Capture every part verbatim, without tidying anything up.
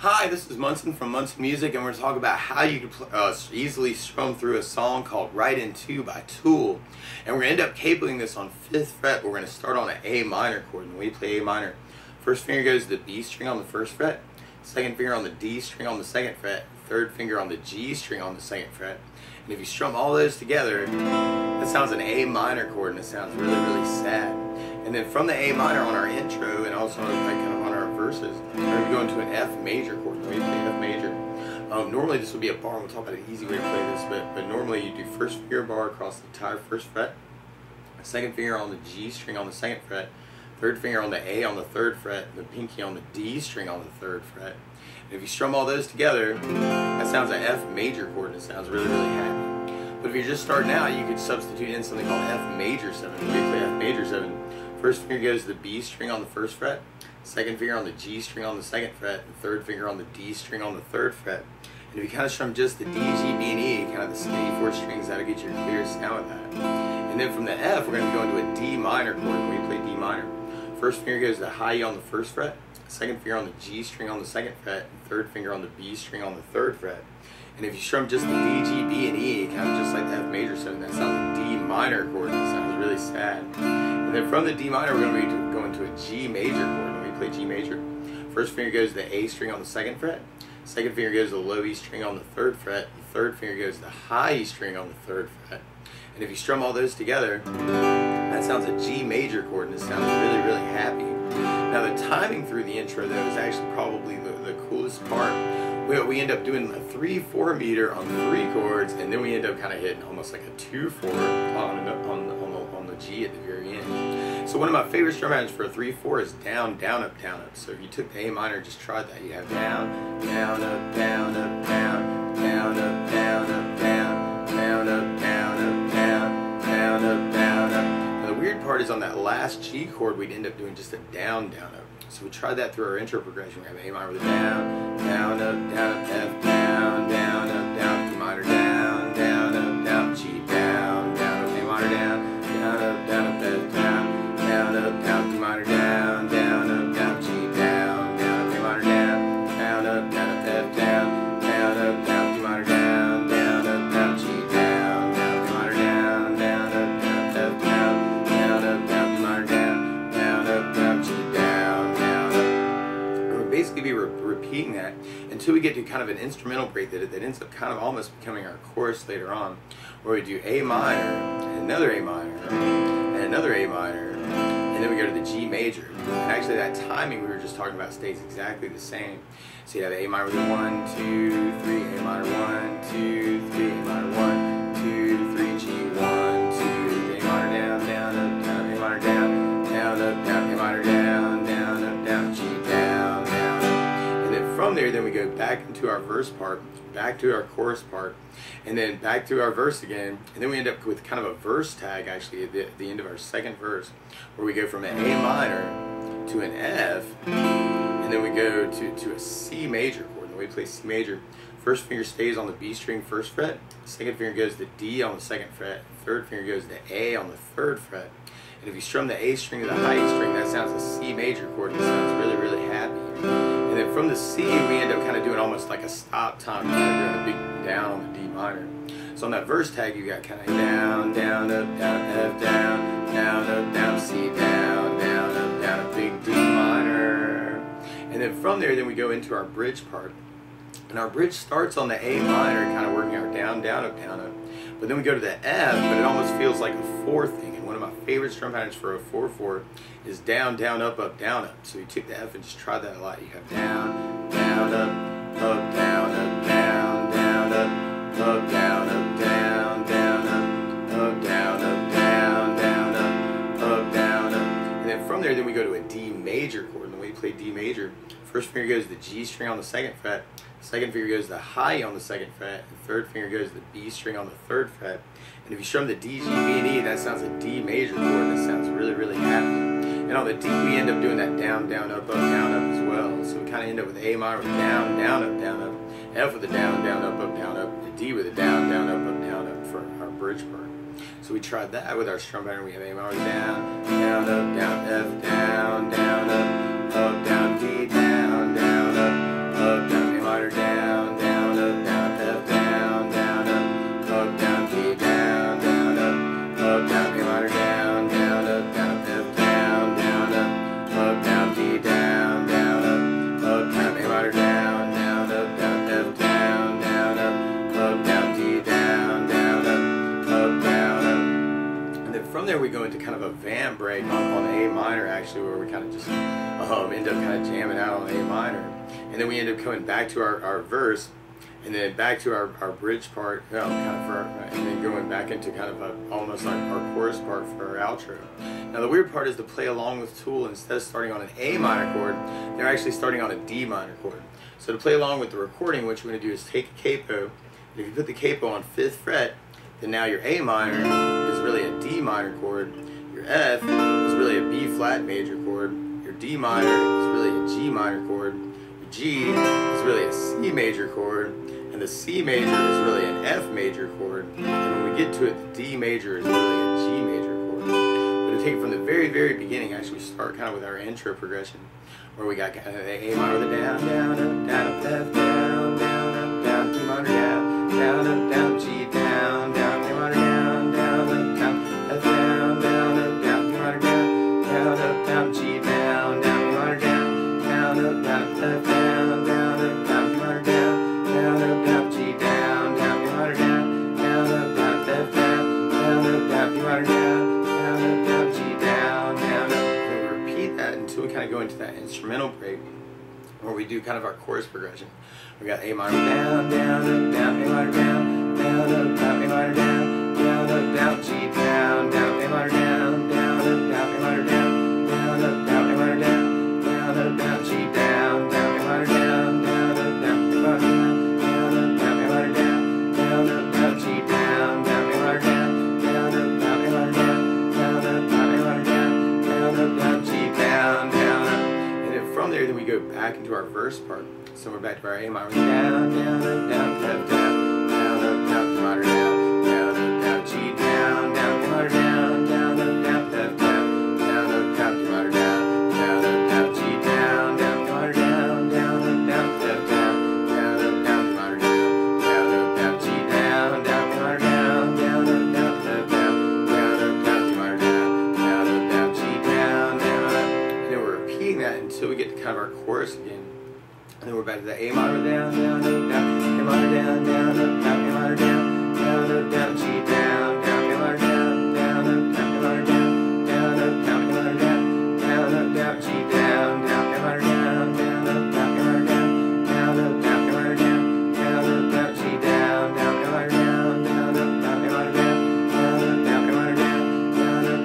Hi, this is Munson from Munson Music, and we're going to talk about how you can play, uh, easily strum through a song called Right In Two by Tool. And we're going to end up cabling this on fifth fret. We're going to start on an A minor chord. And when you play A minor, first finger goes to the B string on the first fret, second finger on the D string on the second fret, third finger on the G string on the second fret. And if you strum all those together, that sounds an A minor chord, and it sounds really, really sad. And then from the A minor on our intro, and also on like kind of on our verses, we're going to go into an F major chord. So we play F major. Um, normally this would be a bar. We'll talk about an easy way to play this, but, but normally you do first finger bar across the entire first fret, second finger on the G string on the second fret, third finger on the A on the third fret, and the pinky on the D string on the third fret. And if you strum all those together, that sounds an F major chord, and it sounds really, really happy. But if you're just starting out, you could substitute in something called F major seven. When you play F major seven, first finger goes to the B string on the first fret, second finger on the G string on the second fret, and third finger on the D string on the third fret. And if you kind of strum just the D, G, B, and E, kind of the steady four strings, that'll get you your clear sound with that. And then from the F, we're going to go into a D minor chord. When you play D minor, first finger goes to the high E on the first fret, second finger on the G string on the second fret, and third finger on the B string on the third fret. And if you strum just the D, G, B, and E, kind of just like the F major seven, that sounds a D minor chord, and it sounds really sad. And then from the D minor, we're going to be going to a G major chord. When we play G major, first finger goes to the A string on the second fret, second finger goes to the low E string on the third fret, and third finger goes to the high E string on the third fret. And if you strum all those together, that sounds a G major chord, and it sounds really, really happy. Now the timing through the intro, though, is actually probably the, the coolest part. We, we end up doing a three four meter on three chords, and then we end up kind of hitting almost like a two four on, on, on, on, on the G at the very end. So one of my favorite strum patterns for a three four is down, down, up, down, up. So if you took the A minor and just tried that, you have down, down, up, down, up, down, down, up, down, up, down, down, up, down, up, down, down, up, down, up. Weird part is on that last G chord, we'd end up doing just a down, down, up. So we tried that through our intro progression. We have A minor with a down, down, up, down, up, F, down, down, up, down, D minor, down, down, up, down, G, down, down, up, A minor, down, down, up, down, up, F, down, down, up, down, D minor, down, down, up, down, G, down, down, up, A minor, down, down, up, down, up, F, down, down, up, down, D minor, down, down, up, down, G, down, down, D minor, down, down, up, down, F, down. Basically be re repeating that until we get to kind of an instrumental break that, that ends up kind of almost becoming our chorus later on, where we do A minor, and another A minor, and another A minor, and then we go to the G major. And actually that timing we were just talking about stays exactly the same. So you have A minor with a one, two, three, A minor, one, two, three, A minor, one, two, three, G, one, two, A minor, down, down, up, down, A minor, down, down, up, down, A minor, down, down, up, down, G, down. From there, then we go back into our verse part, back to our chorus part, and then back to our verse again, and then we end up with kind of a verse tag actually at the, at the end of our second verse, where we go from an A minor to an F, and then we go to, to a C major chord. Then we play C major. First finger stays on the B string first fret, second finger goes to the D on the second fret, third finger goes to the A on the third fret. And if you strum the A string to the high E string, that sounds a C major chord, and it sounds really, really happy. And then from the C, we end up kind of doing almost like a stop time, kind of doing a big down on the D minor. So on that verse tag, you got kind of down, down, up, down, F, down, down, up, down, C, down, down, up, down, a big D minor. And then from there, then we go into our bridge part. And our bridge starts on the A minor, kind of working our down, down, up, down, up. But then we go to the F, but it almost feels like a four thing. And one of my favorite strum patterns for a four four is down, down, up, up, down, up. So you take the F and just try that a lot. You have down, down, up, up, down, up, down, down, up, up, down, up, down, down, up, up, down, up, down, down, up, up, down, up. And then from there, then we go to a D major chord. And the way you play D major, first finger goes to the G string on the second fret, second finger goes to the high on the second fret, and third finger goes to the B string on the third fret. And if you strum the D, G, B, and E, that sounds a D major chord, and it sounds really, really happy. And on the D, we end up doing that down, down, up, up, down, up as well. So we kind of end up with A minor with down, down, up, down, up, F with a down, down, up, up, down, up, and D with a down, down, up, up, down, up for our bridge part. So we tried that with our strum pattern. We have A minor with down, down, up, down, F, down, down, up, up, down, D, down, down, up, up, down. on A minor, actually, where we kind of just um, end up kind of jamming out on A minor. And then we end up coming back to our, our verse, and then back to our, our bridge part, you know, kind of for our, and then going back into kind of a, almost like our chorus part for our outro. Now the weird part is to play along with Tool, instead of starting on an A minor chord, they're actually starting on a D minor chord. So to play along with the recording, what you want to do is take a capo, and if you put the capo on fifth fret, then now your A minor is really a D minor chord, your F is really a B flat major chord, your D minor is really a G minor chord, your G is really a C major chord, and the C major is really an F major chord, and when we get to it, the D major is really a G major chord. But to take it from the very, very beginning, actually start kind of with our intro progression, where we got kind of the A minor, the down, down, down, down, down, down, down, down, G minor, down, down, down, down, G down, down, A minor, down, down, down, F down, down, down, G minor, down, down, down, G down, down, A minor, down, down, down, F down, down, down, G minor, down. Down, up, down, G down, down, B minor, down, down, up, down, F down, down, up, down, B minor, down, down, up, down, G down, down, up. And we repeat that until we kind of go into that instrumental break, where we do kind of our chorus progression. We got A minor, down, down, up, down, A minor, down, down, up, down, A minor, down, down, up, down, G down, down, A minor, down, down, up, down, A minor, down, down, up, down, A minor, down, down, up, down, G down, down, A minor, down, down, up, down, A minor, down. Then we go back into our verse part. So we're back to our A minor. Down, down, down, down, down, down, down, down, G minor, down, down, down, G down, down, A minor, down, down, down, down, down, down, down, down, G minor, down, down, down, G down, down, A minor, down, down, down, down, down, down, down, G minor, down, down, down, G down, down, A minor, down, down, down, down, down, down, G minor, down, down, down, G down, down. And then we're repeating that until we get to kind of our chorus again, and then we're back to the A minor, down, down, down, down, A minor, down, down, up, down, A minor, down, down, up, down, G down, down, A minor, down, down, up, down, A minor, down, down, up, down, A minor, down, down, up, down, G down, down, A minor, down, down, up, down, A minor, down, down, up, down, A minor, down, down, up, down, G down, down, A minor, down, down, up, down, A minor, down, down, up, down, A minor, down, down, up,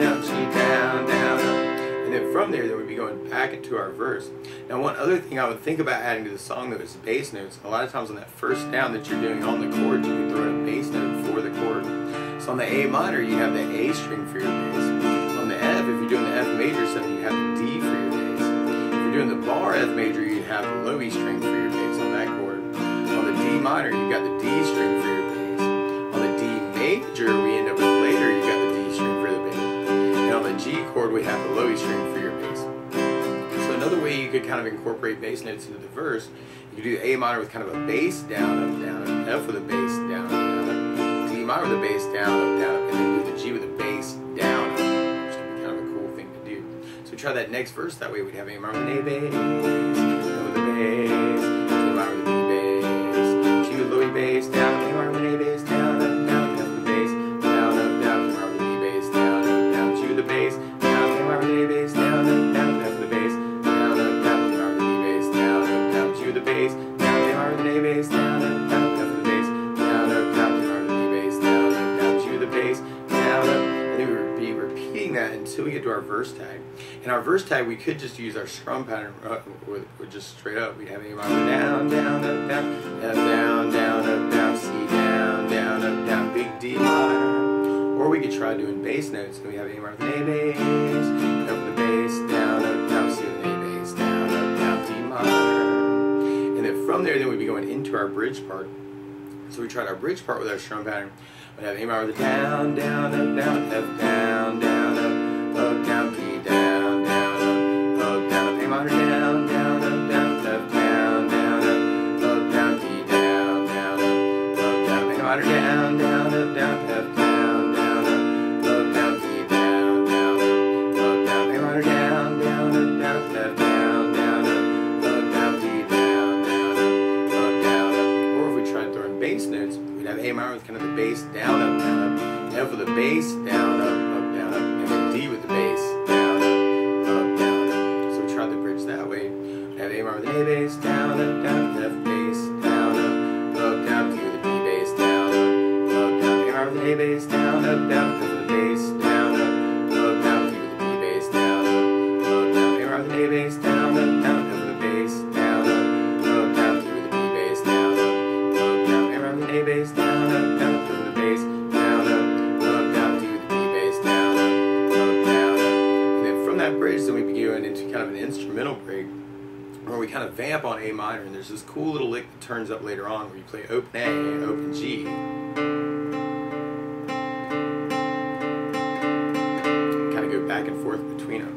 down, G down, down. And then from there, there would be going back into our verse. Now one other thing I would think about adding to the song though is bass notes. A lot of times on that first down that you're doing on the chord, you can throw in a bass note for the chord. So on the A minor, you have the A string for your bass. On the F, if you're doing the F major seven, you have the D for your bass. If you're doing the bar F major, you have the low E string for your bass on that chord. On the D minor, you got the D string for your bass. On the D major, we end up with later, you got the D string for the bass. And on the G chord, we have the low E string for your bass. Another way you could kind of incorporate bass notes into the verse, you could do A minor with kind of a bass down, up, down, up, F with a bass down, up, down, up, D minor with a bass down, up, down, up, and then do the G with a bass down, up, which would be kind of a cool thing to do. So try that next verse, that way we'd have A minor with an A bass, F with a bass, D minor with a bass, G with low E bass down, A minor with an A bass down, up, down, F with a bass down, up, down, D minor with an E bass down, up, down, G with a bass down, A minor with an A bass down, up, down, F with a bass. Bass, down, A minor with an A bass, down, up, down, F with the bass, down, up, down, D minor with an E bass, down, up, down, G with the bass, down, up, and then we would be repeating that until we get to our verse tag. And our verse tag, we could just use our strum pattern uh, with, with just straight up. We'd have A minor with down, down, up, down, F down, down, up, down, C down, down, up, down, big D minor. Or we could try doing bass notes, and we have A minor with an A bass, F with the bass, down, up, down, C with an A bass, down, up, down, D minor. From there, then we'd be going into our bridge part. So we tried our bridge part with our strum pattern. We'd have A minor with a down, down, up, down, F down, down, up, up, down, B down, down, up, up, down, up, A minor, down, down, up, down, F down, down, up, up, down, B down, down, up, up, down, A minor, down, down, up, down, F down, down, up, up, down, B down, down, up, up, down, A minor, down, down, up, down, F down. Notes, we'd have A minor with kind of the bass down, up, down, up, F with the bass down, up, up, down, up, then we go into kind of an instrumental break where we kind of vamp on A minor, and there's this cool little lick that turns up later on where you play open A, open G. Kind of go back and forth between them.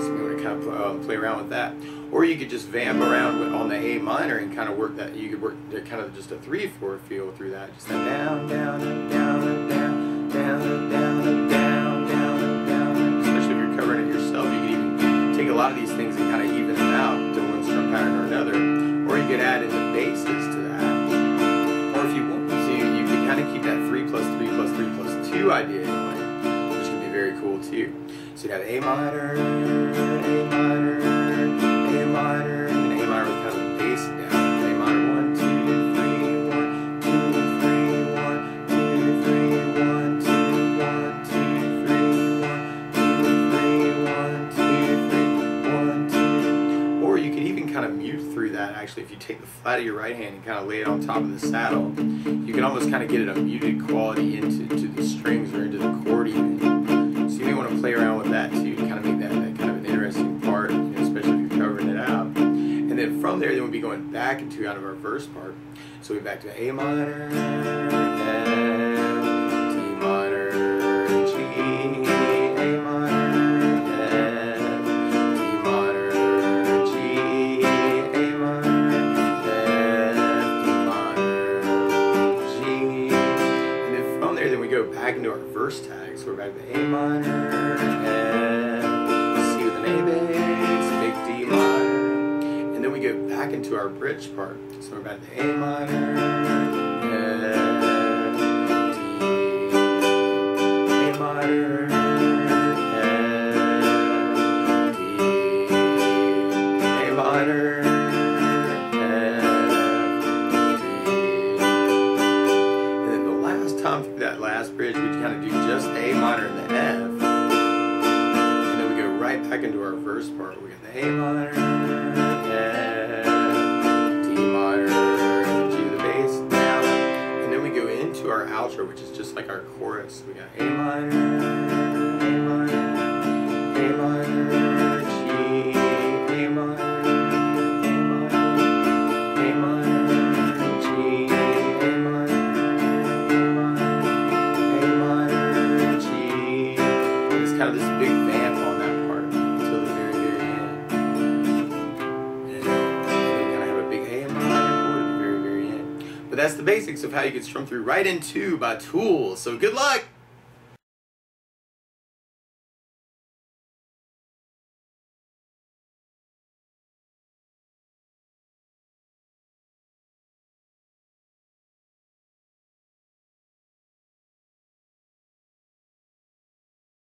So we want to kind of play, um, play around with that. Or you could just vamp around with, on the A minor and kind of work that, you could work kind of just a three four feel through that. Just that down, down, and down, and down, down, and down, and down, down, and down. Especially if you're covering it yourself, you can even take a lot of these things and kind of even them out to one strum pattern or another. Or you could add in the basses to that. Or if you want to, you can kind of keep that three plus three plus three plus two idea anyway, which can be very cool too. So you have A minor, A minor, minor, and A minor with kind of a bass down. A minor one two three one two three one two three one two three one two three one two three one two three one two three. Or you could even kind of mute through that. Actually, if you take the flat of your right hand and kind of lay it on top of the saddle, you can almost kind of get it a muted quality into to the strings or into the chord even. So you may want to play around with that too, kind of make that, that kind of an interesting part, you know, especially if you're covering it out. And then from there, then we'll be going back into kind of our verse part. So we're back to A minor, F, D minor, G, A minor, F, D minor, G, A minor, F, D minor, G. And then from there, then we go back into our verse tag. So we're back to A minor, F, C with an A bass, big D minor. Then we go back into our bridge part. So we're back to A minor, F, D, A minor, F, D, A minor, F, D. And then the last time through that last bridge, we kind of do just A minor and the F. And then we go right back into our verse part. We got the A minor, F, D minor, G to the bass, down, and then we go into our outro, which is just like our chorus. We got A minor, A minor, A minor, G, A minor, A minor, A minor, G, A minor, A minor, G. It's kind of this big vamp on that. That's the basics of how you can strum through Right In Two by Tool. So good luck!